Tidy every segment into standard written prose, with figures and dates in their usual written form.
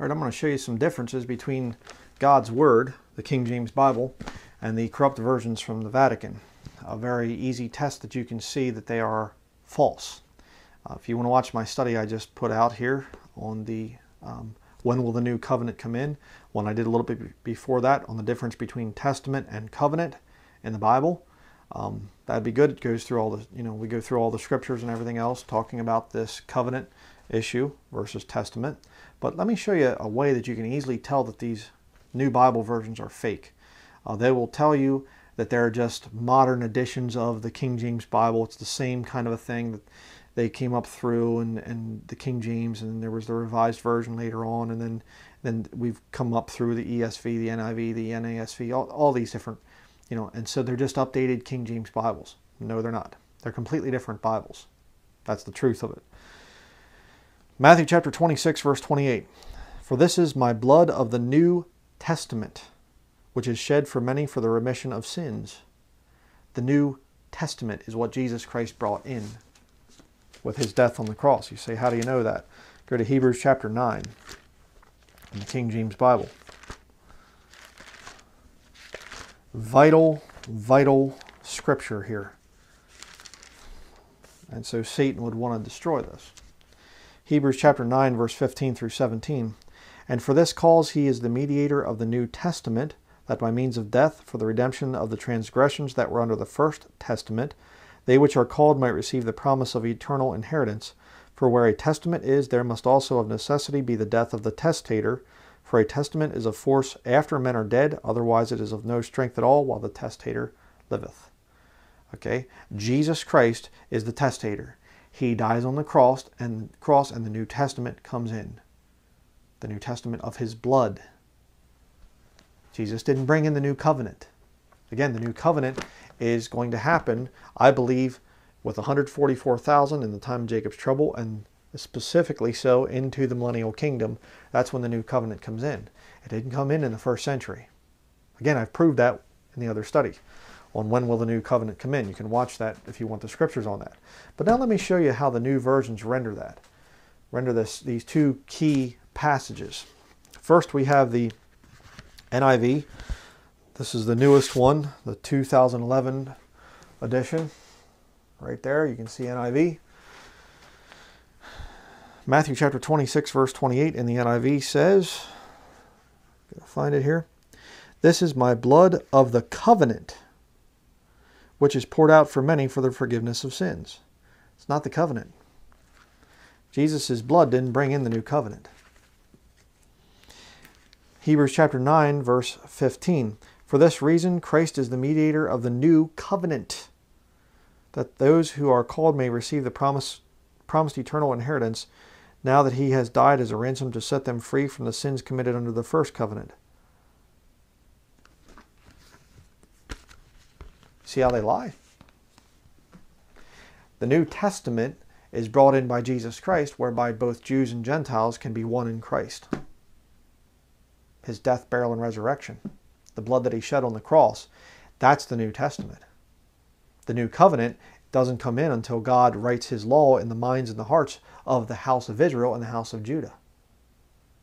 All right, I'm going to show you some differences between God's Word, the King James Bible, and the corrupt versions from the Vatican. A very easy test that you can see that they are false. If you want to watch my study I just put out here on the When Will the New Covenant Come In? One I did a little bit before that on the difference between Testament and Covenant in the Bible. That'd be good. It goes through all the, we go through all the scriptures and everything else talking about this covenant issue versus Testament. But let me show you a way that you can easily tell that these new Bible versions are fake. They will tell you that they're just modern editions of the King James Bible. It's the same kind of a thing that they came up through, and the King James, and there was the Revised Version later on, and then we've come up through the ESV, the NIV, the NASV, all these different, and so they're just updated King James Bibles. No, they're not. They're completely different Bibles. That's the truth of it. Matthew chapter 26, verse 28. For this is my blood of the New Testament, which is shed for many for the remission of sins. The New Testament is what Jesus Christ brought in with his death on the cross. You say, how do you know that? Go to Hebrews chapter 9 in the King James Bible. Vital, vital scripture here. And so Satan would want to destroy this. Hebrews chapter 9, verse 15 through 17. And for this cause he is the mediator of the New Testament, that by means of death, for the redemption of the transgressions that were under the first testament, they which are called might receive the promise of eternal inheritance. For where a testament is, there must also of necessity be the death of the testator. For a testament is of force after men are dead, otherwise it is of no strength at all while the testator liveth. Okay, Jesus Christ is the testator. He dies on the cross and the New Testament comes in. The New Testament of his blood. Jesus didn't bring in the New Covenant. Again, the New Covenant is going to happen, I believe, with 144,000 in the time of Jacob's trouble, and specifically so into the millennial kingdom. That's when the New Covenant comes in. It didn't come in the first century. Again, I've proved that in the other study on when will the New Covenant come in. You can watch that if you want the scriptures on that. But now let me show you how the new versions render that. Render these two key passages. First, we have the NIV. This is the newest one, the 2011 edition. Right there, you can see NIV. Matthew chapter 26, verse 28 in the NIV says, gotta find it here. This is my blood of the covenant, which is poured out for many for the forgiveness of sins. It's not the covenant. Jesus' blood didn't bring in the new covenant. Hebrews chapter 9, verse 15. For this reason, Christ is the mediator of the new covenant, that those who are called may receive the promised eternal inheritance, now that he has died as a ransom to set them free from the sins committed under the first covenant. See how they lie? The New Testament is brought in by Jesus Christ, whereby both Jews and Gentiles can be one in Christ. His death, burial, and resurrection. The blood that he shed on the cross, that's the New Testament. The New Covenant doesn't come in until God writes his law in the minds and the hearts of the house of Israel and the house of Judah.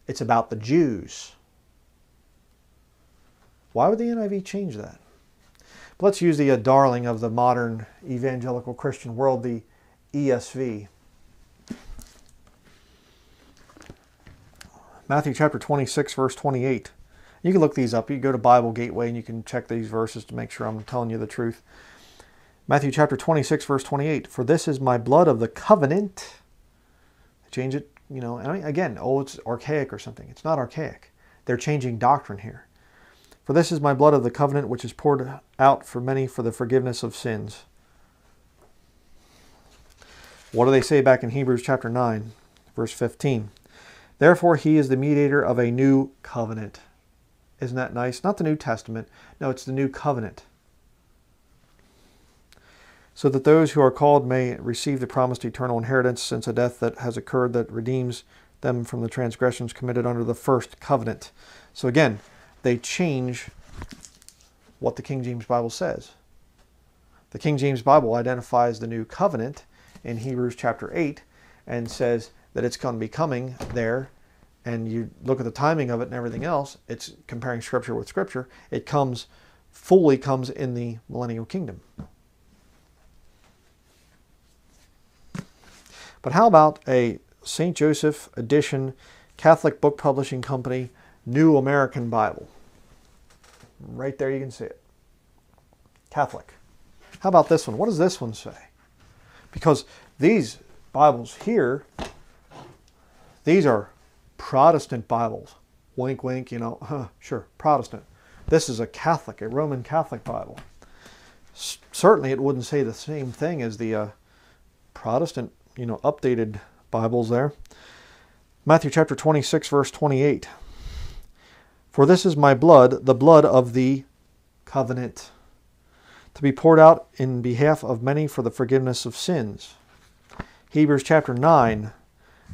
It's about the Jews. Why would the NIV change that? But let's use the darling of the modern evangelical Christian world, the ESV. Matthew chapter 26, verse 28. You can look these up. You can go to Bible Gateway and you can check these verses to make sure I'm telling you the truth. Matthew chapter 26, verse 28. For this is my blood of the covenant. Change it, again, oh, it's archaic or something. It's not archaic. They're changing doctrine here. For this is my blood of the covenant, which is poured out for many for the forgiveness of sins. What do they say back in Hebrews chapter 9, verse 15? Therefore, he is the mediator of a new covenant. Isn't that nice? Not the New Testament. No, it's the new covenant. So that those who are called may receive the promised eternal inheritance, since a death that has occurred that redeems them from the transgressions committed under the first covenant. So again, they change what the King James Bible says. The King James Bible identifies the new covenant in Hebrews chapter 8 and says that it's going to be coming there and you look at the timing of it and everything else, it's comparing Scripture with Scripture. It fully comes in the millennial kingdom. But how about a St. Joseph edition, Catholic Book Publishing Company, New American Bible? Right there you can see it. Catholic. How about this one? What does this one say? Because these Bibles here, these are Protestant Bibles. Wink, wink, you know, huh, sure, Protestant. This is a Catholic, a Roman Catholic Bible. Certainly it wouldn't say the same thing as the Protestant, you know, updated Bibles there. Matthew chapter 26, verse 28. For this is my blood, the blood of the covenant, to be poured out in behalf of many for the forgiveness of sins. Hebrews chapter 9,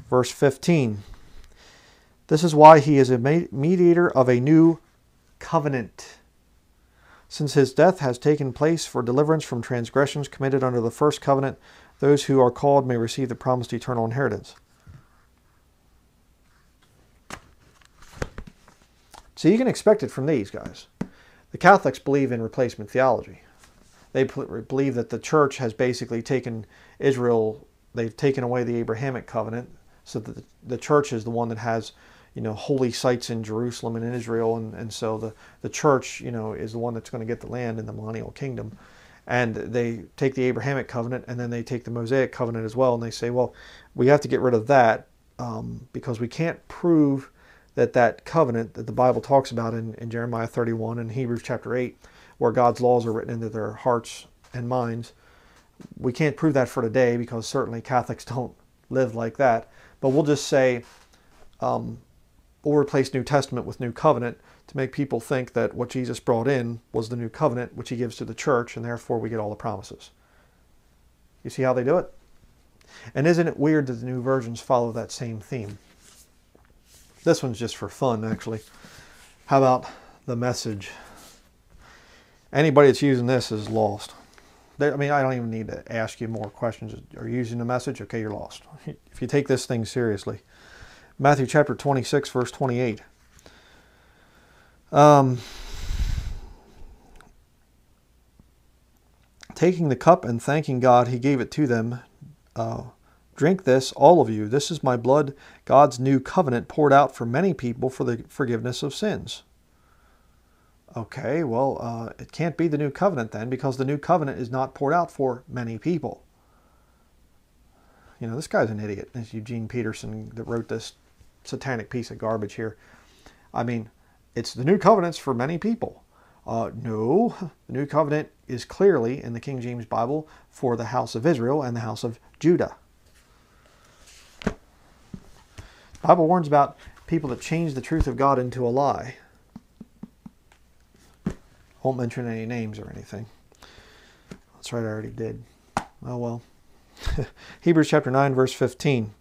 verse 15. This is why he is a mediator of a new covenant, since his death has taken place for deliverance from transgressions committed under the first covenant. Those who are called may receive the promised eternal inheritance. So you can expect it from these guys. The Catholics believe in replacement theology. They believe that the church has basically taken Israel, they've taken away the Abrahamic covenant, so that the church is the one that has, you know, holy sites in Jerusalem and in Israel, and so the church, you know, is the one that's going to get the land in the millennial kingdom. And they take the Abrahamic covenant, and then they take the Mosaic covenant as well, and they say, well, we have to get rid of that because we can't prove that that covenant that the Bible talks about in Jeremiah 31 and Hebrews chapter 8, where God's laws are written into their hearts and minds. We can't prove that for today because certainly Catholics don't live like that. But we'll just say, we'll replace New Testament with New Covenant to make people think that what Jesus brought in was the New Covenant, which he gives to the church, and therefore we get all the promises. You see how they do it? And isn't it weird that the new versions follow that same theme? This one's just for fun, actually. How about The Message? Anybody that's using this is lost. I mean, I don't even need to ask you more questions. Are you using The Message? Okay, you're lost. If you take this thing seriously. Matthew chapter 26, verse 28. Taking the cup and thanking God, he gave it to them. Drink this, all of you. This is my blood, God's new covenant, poured out for many people for the forgiveness of sins. Okay, well, it can't be the new covenant then, because the new covenant is not poured out for many people. You know, this guy's an idiot. It's Eugene Peterson that wrote this satanic piece of garbage here. I mean, it's the new covenant's for many people. No, the new covenant is clearly in the King James Bible for the house of Israel and the house of Judah. The Bible warns about people that change the truth of God into a lie. Won't mention any names or anything. That's right, I already did. Oh well. Hebrews chapter 9, verse 15.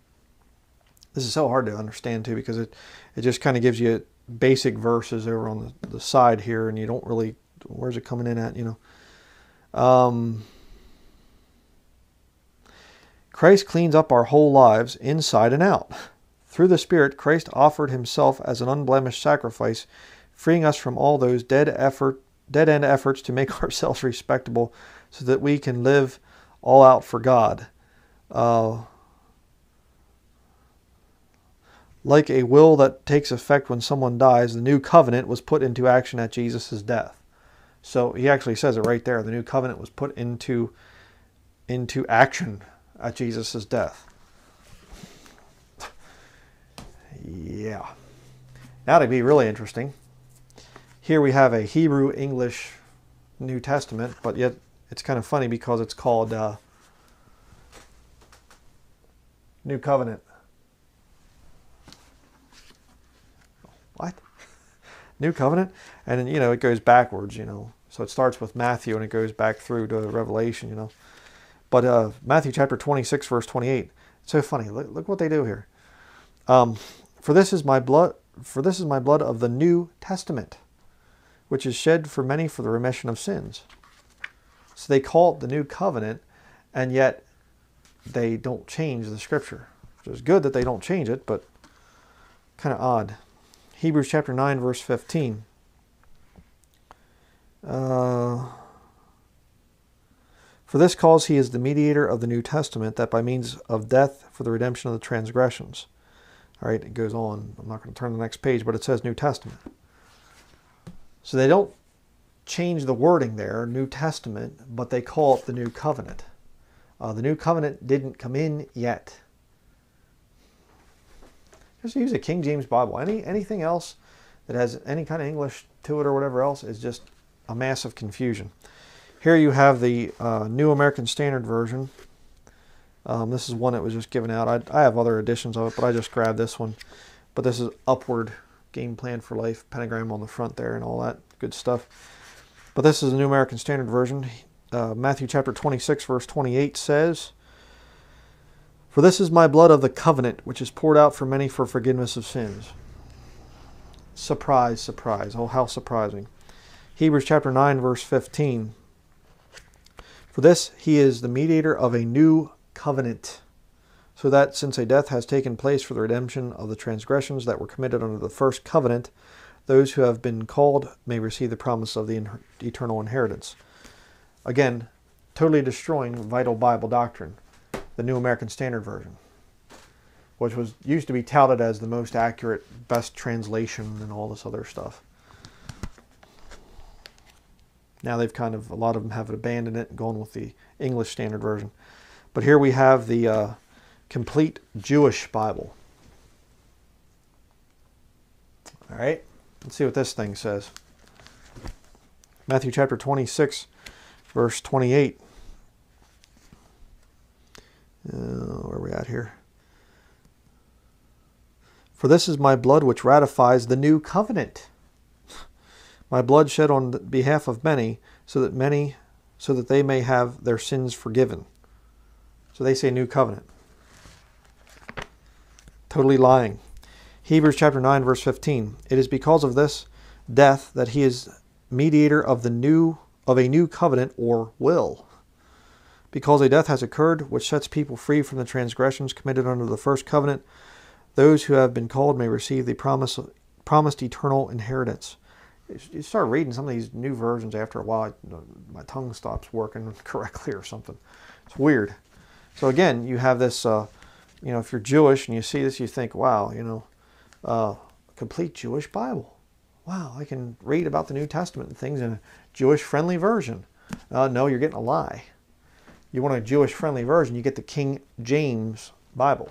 This is so hard to understand too, because it just kind of gives you basic verses over on the side here, and you don't really, where's it coming in at, you know. Christ cleans up our whole lives inside and out. Through the Spirit, Christ offered himself as an unblemished sacrifice, freeing us from all those dead-end efforts to make ourselves respectable so that we can live all out for God. Like a will that takes effect when someone dies, the new covenant was put into action at Jesus' death. So he actually says it right there. The new covenant was put into action at Jesus' death. Yeah. Now that'd be really interesting. Here we have a Hebrew English New Testament, but yet it's kind of funny because it's called New Covenant. What? New Covenant? And then, you know, it goes backwards, you know. So it starts with Matthew and it goes back through to Revelation, you know. But Matthew chapter 26, verse 28. It's so funny. Look what they do here. For this is my blood of the New Testament, which is shed for many for the remission of sins. So they call it the New Covenant, and yet they don't change the Scripture. Which is good that they don't change it, but kind of odd. Hebrews chapter 9, verse 15. For this cause he is the mediator of the New Testament, that by means of death for the redemption of the transgressions. All right, it goes on. I'm not going to turn to the next page, but it says New Testament. So they don't change the wording there, New Testament, but they call it the New Covenant. The New Covenant didn't come in yet. Just use a King James Bible. Anything else that has any kind of English to it or whatever else is just a mass of confusion. Here you have the New American Standard Version. This is one that was just given out. I have other editions of it, but I just grabbed this one. But this is Upward, Game Plan for Life, pentagram on the front there and all that good stuff. But this is the New American Standard Version. Matthew chapter 26, verse 28 says, "For this is my blood of the covenant, which is poured out for many for forgiveness of sins." Surprise, surprise. Oh, how surprising. Hebrews chapter 9, verse 15. For this he is the mediator of a new covenant, so that since a death has taken place for the redemption of the transgressions that were committed under the first covenant, those who have been called may receive the promise of the eternal inheritance. Again, totally destroying vital Bible doctrine, the New American Standard Version, which was used to be touted as the most accurate, best translation and all this other stuff. Now they've kind of, a lot of them have abandoned it and gone with the English Standard Version. But here we have the Complete Jewish Bible. All right, let's see what this thing says. Matthew chapter 26, verse 28. Where are we at here? For this is my blood which ratifies the new covenant. My blood shed on the behalf of many, so that they may have their sins forgiven. So they say new covenant. Totally lying. Hebrews chapter 9, verse 15. It is because of this death that he is mediator of the a new covenant or will. Because a death has occurred which sets people free from the transgressions committed under the first covenant, those who have been called may receive the promised eternal inheritance. You start reading some of these new versions after a while, my tongue stops working correctly or something. It's weird. So again, you have this, if you're Jewish and you see this, you think, wow, complete Jewish Bible. Wow, I can read about the New Testament and things in a Jewish-friendly version. No, you're getting a lie. You want a Jewish-friendly version, you get the King James Bible.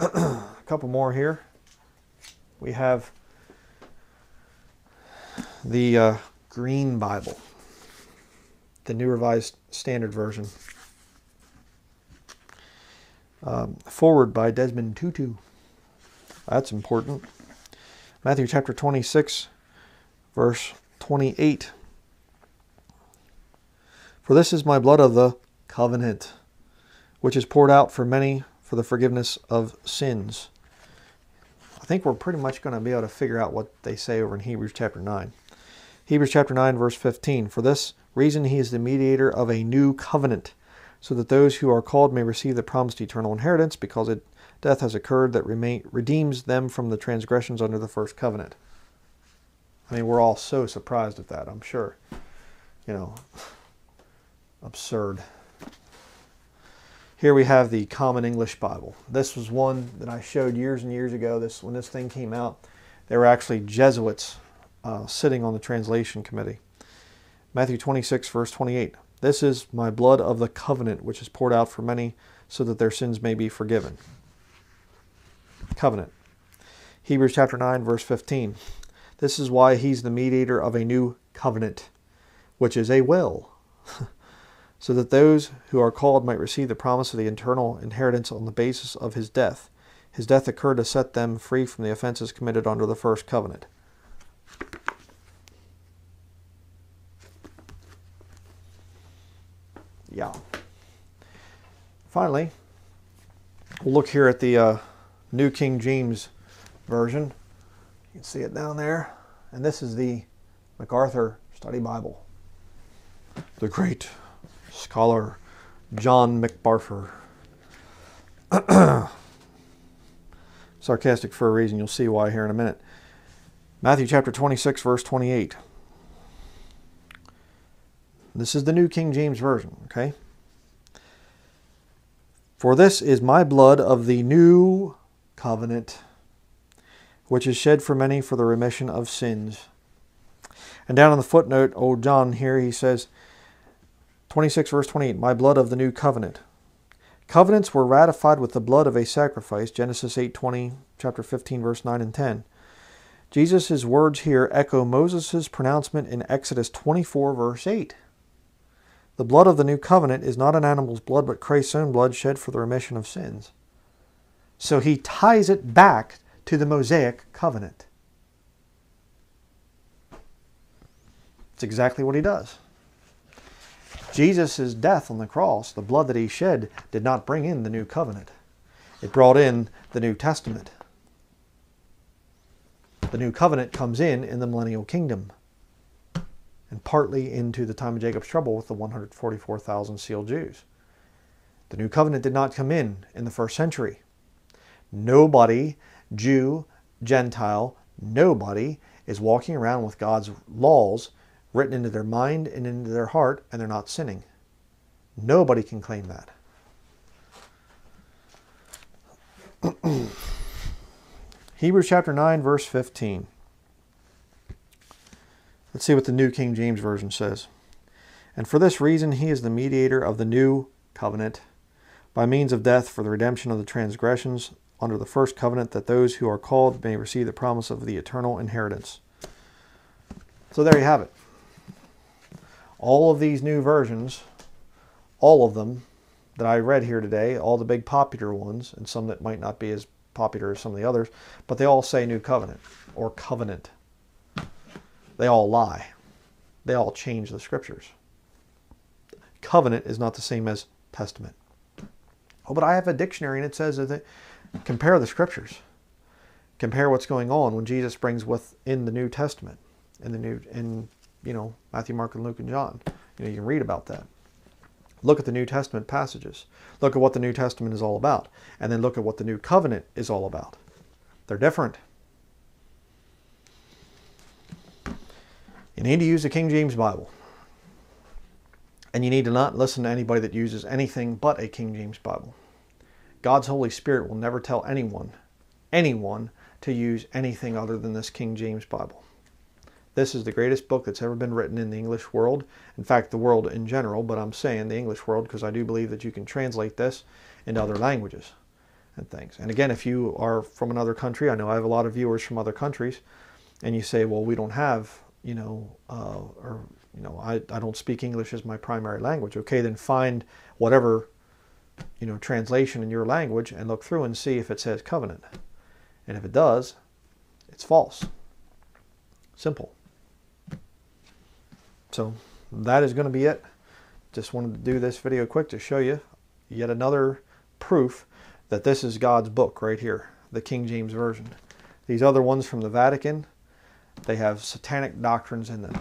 A couple more here. We have the Green Bible, the New Revised Standard Version. Forward by Desmond Tutu. That's important. Matthew chapter 26, verse 28. For this is my blood of the covenant, which is poured out for many for the forgiveness of sins. I think we're pretty much going to be able to figure out what they say over in Hebrews chapter 9. Hebrews chapter 9, verse 15. For this reason he is the mediator of a new covenant, so that those who are called may receive the promised eternal inheritance, because a death has occurred that redeems them from the transgressions under the first covenant. I mean, we're all so surprised at that, I'm sure. Absurd. Here we have the Common English Bible. This was one that I showed years and years ago. When this thing came out, there were actually Jesuits sitting on the translation committee. Matthew 26, verse 28. This is my blood of the covenant, which is poured out for many, so that their sins may be forgiven. Covenant. Hebrews chapter 9, verse 15. This is why he's the mediator of a new covenant, which is a will, so that those who are called might receive the promise of the eternal inheritance on the basis of his death. His death occurred to set them free from the offenses committed under the first covenant. Yeah. Finally, we'll look here at the New King James Version. You can see it down there. And this is the MacArthur Study Bible. The great scholar John MacArthur. sarcastic for a reason. You'll see why here in a minute. Matthew chapter 26, verse 28. This is the New King James Version, okay? For this is my blood of the new covenant, which is shed for many for the remission of sins. And down in the footnote, old John here, he says, 26 verse 28, my blood of the new covenant. Covenants were ratified with the blood of a sacrifice, Genesis 8:20, chapter 15, verse 9 and 10. Jesus' words here echo Moses' pronouncement in Exodus 24, verse 8. The blood of the new covenant is not an animal's blood, but Christ's own blood shed for the remission of sins. So he ties it back to the Mosaic covenant. That's exactly what he does. Jesus' death on the cross, the blood that he shed, did not bring in the new covenant. It brought in the New Testament. The new covenant comes in the millennial kingdom, and partly into the time of Jacob's trouble with the 144,000 sealed Jews. The new covenant did not come in the first century. Nobody, Jew, Gentile, nobody is walking around with God's laws written into their mind and into their heart, and they're not sinning. Nobody can claim that. Hebrews chapter 9, verse 15. Let's see what the New King James Version says. And for this reason he is the mediator of the new covenant, by means of death, for the redemption of the transgressions under the first covenant, that those who are called may receive the promise of the eternal inheritance. So there you have it. All of these new versions, all of them that I read here today, all the big popular ones, and some that might not be as popular as some of the others, but they all say new covenant or covenant. They all lie. They all change the scriptures. Covenant is not the same as testament. Oh, but I have a dictionary and it says that compare the scriptures. Compare what's going on when Jesus brings within the New Testament. In you know, Matthew, Mark, and Luke, and John. You know, you can read about that. Look at the New Testament passages. Look at what the New Testament is all about. And then look at what the New Covenant is all about. They're different. You need to use the King James Bible. And you need to not listen to anybody that uses anything but a King James Bible. God's Holy Spirit will never tell anyone to use anything other than this King James Bible. This is the greatest book that's ever been written in the English world. In fact, the world in general, but I'm saying the English world because I do believe that you can translate this into other languages and things. And again, if you are from another country, I know I have a lot of viewers from other countries, and you say, well, we don't have, you know, I don't speak English as my primary language. Okay, then find whatever, you know, translation in your language and look through and see if it says covenant. And if it does, it's false. Simple. So that is going to be it. Just wanted to do this video quick to show you yet another proof that this is God's book right here, the King James Version. These other ones from the Vatican, they have satanic doctrines in them.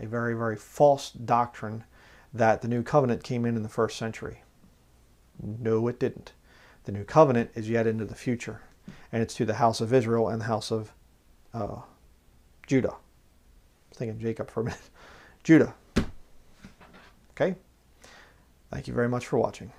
A very, very false doctrine that the New Covenant came in the first century. No, it didn't. The New Covenant is yet into the future. And it's to the house of Israel and the house of Judah. I was thinking Jacob for a minute. Judah. Okay? Thank you very much for watching.